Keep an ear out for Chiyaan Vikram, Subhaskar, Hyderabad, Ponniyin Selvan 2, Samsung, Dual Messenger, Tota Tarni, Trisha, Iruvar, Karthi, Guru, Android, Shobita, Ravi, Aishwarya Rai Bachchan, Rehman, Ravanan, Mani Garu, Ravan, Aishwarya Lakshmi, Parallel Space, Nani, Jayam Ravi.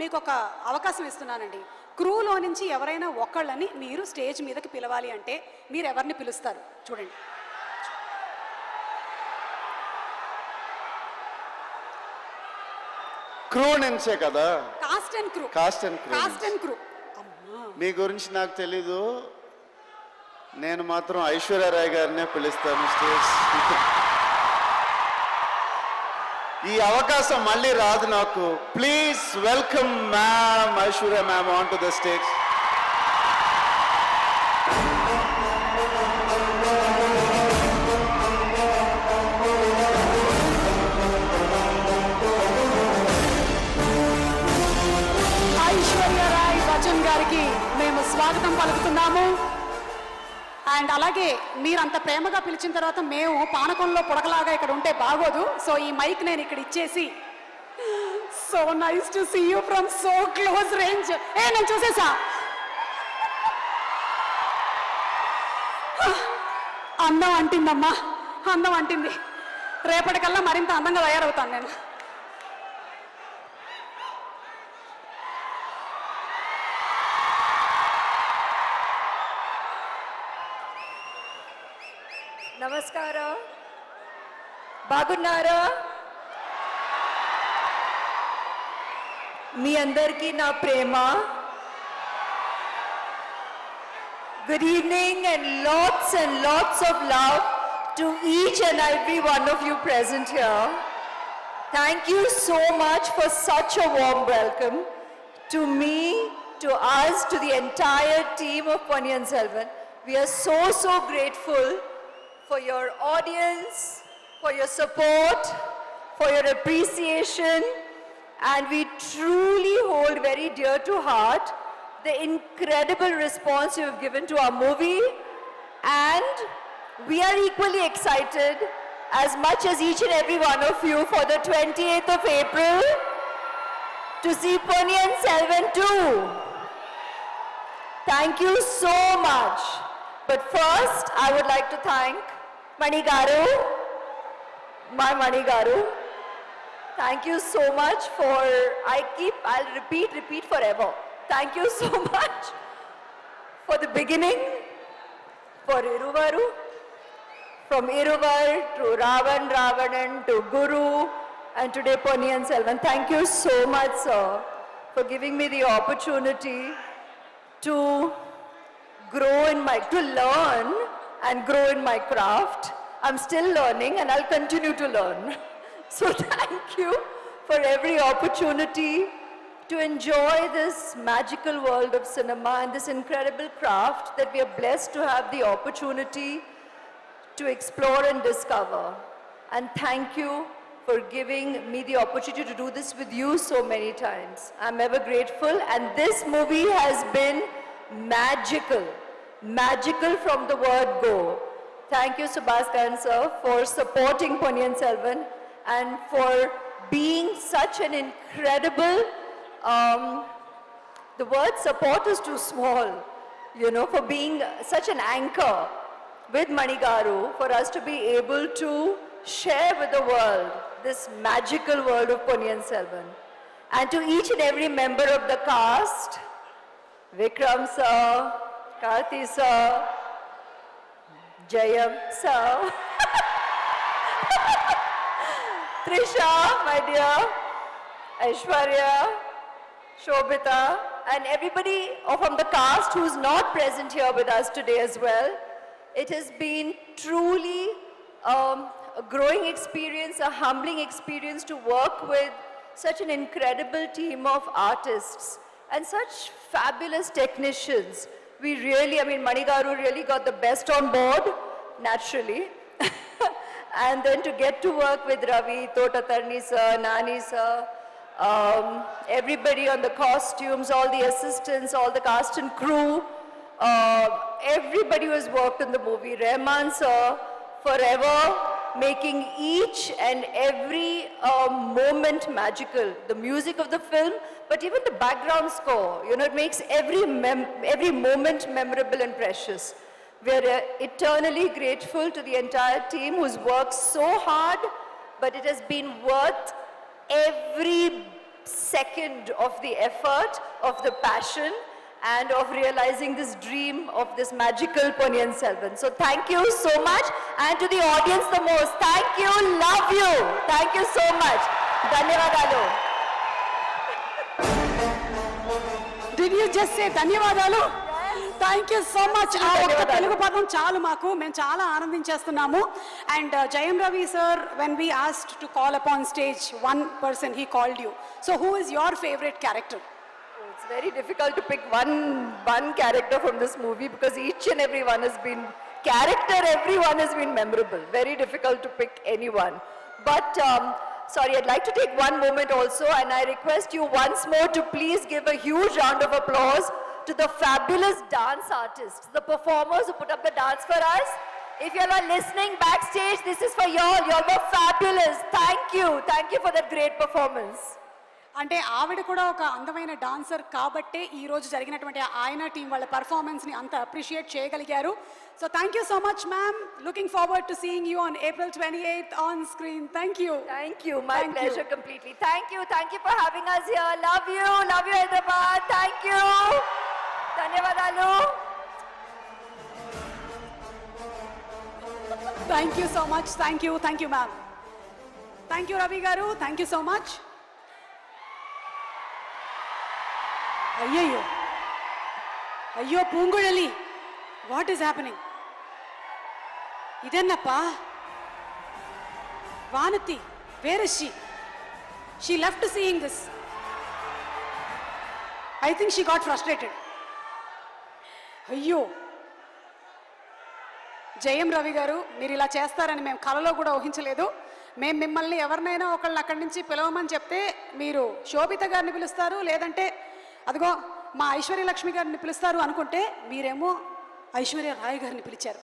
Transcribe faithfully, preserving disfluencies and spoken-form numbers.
మీకు ఒక అవకాశం ఇస్తున్నానండి. క్రూలో నుంచి ఎవరైనా ఒకళ్ళని మీరు స్టేజ్ మీదకి పిలవాలి అంటే మీరు ఎవరిని పిలుస్తారు? చూడండి, క్రూ నుంచే కదా. Cast and crew, cast and crew, cast and crew. మీ గురించి నాకు తెలీదు, నేను మాత్రం ఐశ్వర్య రాయ్ గారినే పిలుస్తాను స్టేజ్. ఈ అవకాశం మళ్ళీ రాదు నాకు. Please welcome ma'am Aishwarya ma'am on to the stage. Aishwarya Rai Bachchan గారికి మేము స్వాగతం పలుకుతున్నాము. అండ్ అలాగే మీరు అంత ప్రేమగా పిలిచిన తర్వాత మేము పానకంలో పొడకలాగా ఇక్కడ ఉంటే బాగోదు. సో ఈ మైక్ నేను ఇక్కడ ఇచ్చేసి, so nice to see you from so close range. ఏ నేను చూసేసా, అందం అంటిందమ్మా, అందం అంటింది. రేపటికల్లా మరింత అందంగా తయారవుతాను నేను. నమస్కారం, బాగున్నారా? మీ అందరికీ నా ప్రేమ. Good evening and lots and lots of love to each and every one of you present here. Thank you so much for such a warm welcome to me, to us, to the entire team of Ponniyin Selvan. We are so so grateful for your audience, for your support, for your appreciation, and we truly hold very dear to heart the incredible response you have given to our movie, and we are equally excited as much as each and every one of you for the twenty-eighth of April to see Ponniyin Selvan two. Thank you so much. But first, I would like to thank Mani Garu, my Mani Garu. Thank you so much for, I keep, I'll repeat, repeat forever. Thank you so much for the beginning, for Iruvar, from Iruvar to Ravan, Ravanan to Guru, and today Ponniyin Selvan. Thank you so much, sir, for giving me the opportunity to grow in my, to learn and grow in my craft. I'm still learning and I'll continue to learn. So thank you for every opportunity to enjoy this magical world of cinema and this incredible craft that we are blessed to have the opportunity to explore and discover. And thank you for giving me the opportunity to do this with you so many times. I'm ever grateful, and this movie has been magical, magical from the word go. Thank you, Subhaskar sir, for supporting Ponniyin Selvan and for being such an incredible, um, the word support is too small, you know, for being such an anchor with Mani Garu for us to be able to share with the world this magical world of Ponniyin Selvan. And to each and every member of the cast, Vikram sir, Karthi sir, Jayam sir, Trisha, my dear, Aishwarya, Shobita, and everybody from the cast who's not present here with us today as well. It has been truly um, a growing experience, a humbling experience to work with such an incredible team of artists and such fabulous technicians. We really, I mean, Mani Garu really got the best on board, naturally. And then to get to work with Ravi, Tota Tarni sir, Nani sir, um, everybody on the costumes, all the assistants, all the cast and crew, uh, everybody who has worked in the movie, Rehman sir, forever making each and every uh, moment magical. The music of the film, but even the background score, you know, it makes every, mem every moment memorable and precious. We are uh, eternally grateful to the entire team who's worked so hard, but it has been worth every second of the effort, of the passion, and of realizing this dream of this magical Ponniyin Selvan. So thank you so much, and to the audience the most, thank you, love you. Thank you so much. Dhanyavadalu. Did you just say Dhanyavadalu? Yes. Thank you so much. And uh, Jayam Ravi sir, when we asked to call upon stage one person, he called you. So who is your favorite character? It's very difficult to pick one, one character from this movie because each and every one has been character, everyone has been memorable. Very difficult to pick anyone. But, um, sorry, I'd like to take one moment also, and I request you once more to please give a huge round of applause to the fabulous dance artists, the performers who put up the dance for us. If you're all listening backstage, this is for y'all. Y'all were fabulous. Thank you. Thank you for that great performance. అంటే ఆవిడ కూడా ఒక అందమైన dancer కాబట్టే ఈ రోజు జరిగినటువంటి ఆయన టీం వాళ్ళ పర్ఫార్మెన్స్ని అంత అప్రిషియేట్ చేయగలిగారు. So thank you so much ma'am. Looking forward to seeing you on April twenty eighth on screen. Thank you. Thank you. My pleasure completely. Thank you. Thank you for having us here. Love you. Love you Hyderabad. Thank you. ధన్యవాదాలు. Thank you so much. Thank you. Thank you ma'am. Thank you Ravi గారు. Thank you so much. అయ్యయ్యో అయ్యో Poonguzhali, what is happening? ఇదన్నప్పా Vanathi, where is she? She left seeing this. I think she got frustrated. అయ్యో జయం రవి గారు, మీరు ఇలా చేస్తారని మేము కలలో కూడా ఊహించలేదు. మేము మిమ్మల్ని ఎవరినైనా ఒకళ్ళని అక్కడి నుంచి పిలవమని చెప్తే మీరు శోభిత గారిని పిలుస్తారు, లేదంటే అదిగో మా ఐశ్వర్య లక్ష్మి గారిని పిలుస్తారు అనుకుంటే మీరేమో ఐశ్వర్య రాయ్ గారిని పిలిచారు.